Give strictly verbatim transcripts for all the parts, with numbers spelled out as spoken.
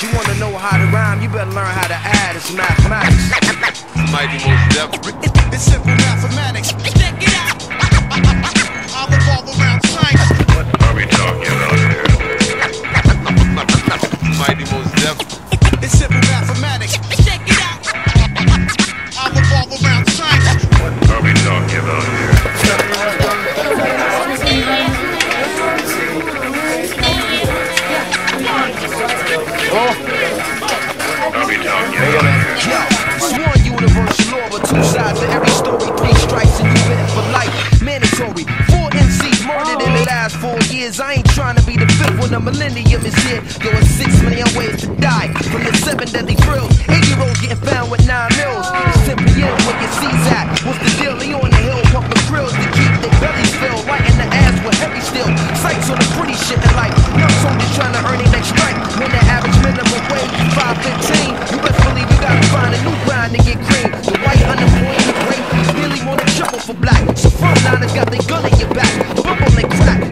You wanna know how to rhyme, you better learn how to add. It's mathematics. It might be most definitely. It's simple mathematics. Check it out. I'll revolve around science. What are we talking about here? It might be most definitely. It's simple mathematics. Check it out. I'll revolve around science. What are we talking about here? I ain't trying to be the fifth when the millennium is here. Yo, it's six million ways to die from the seven deadly thrills. Eight-year-olds getting found with nine mils. It's simply in when you see that. What's the deal? They on the hill pumping frills to keep their bellies filled. Right in the ass with heavy steel. Sights on the pretty shit in life. Young soldiers trying to earn their next strike. When the average minimum wage is five fifteen, you best believe you gotta find a new grind to get green. The white unemployment rate is nearly more than triple for black. So front liners got their gun in your back. Bump on their crack.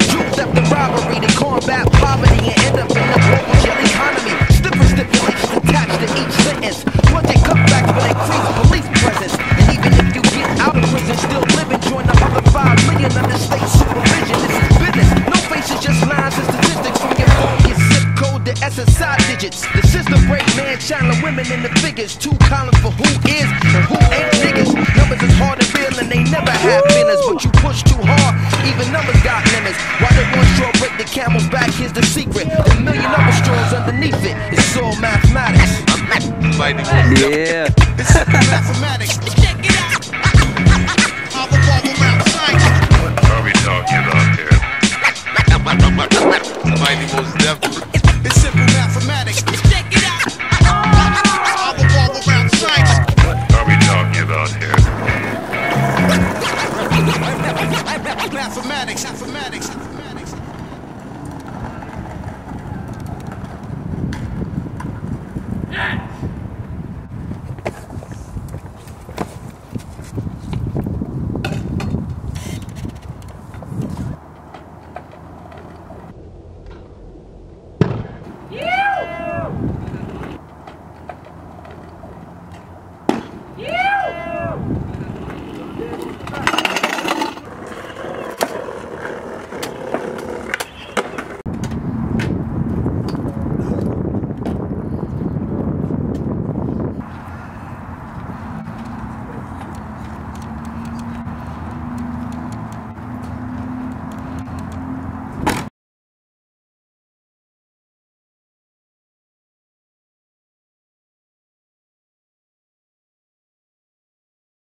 The robbery to combat poverty and end up in a global jail economy. Stiffer stipulations attached to each sentence. Once they come back will increase police presence. And even if you get out of prison, still living, join the other five million under state supervision. This is business. No faces, just lines and statistics from your phone, your zip code, the S S I digits. The system break man, China, women in the figures. Two columns for who is and who ain't niggas. Numbers is hard to real and they never have minutes, but you push too hard. Even numbers got limits. Why the one straw break the camel's back? Here's the secret. A million other straws underneath it. It's all mathematics. Yeah. It's mathematics. Check it out. All the bubble round science. What are we talking about here? Mighty most definitely. It's simple mathematics. Check it out. All the bubble round science. What are we talking about here? Mathematics, mathematics.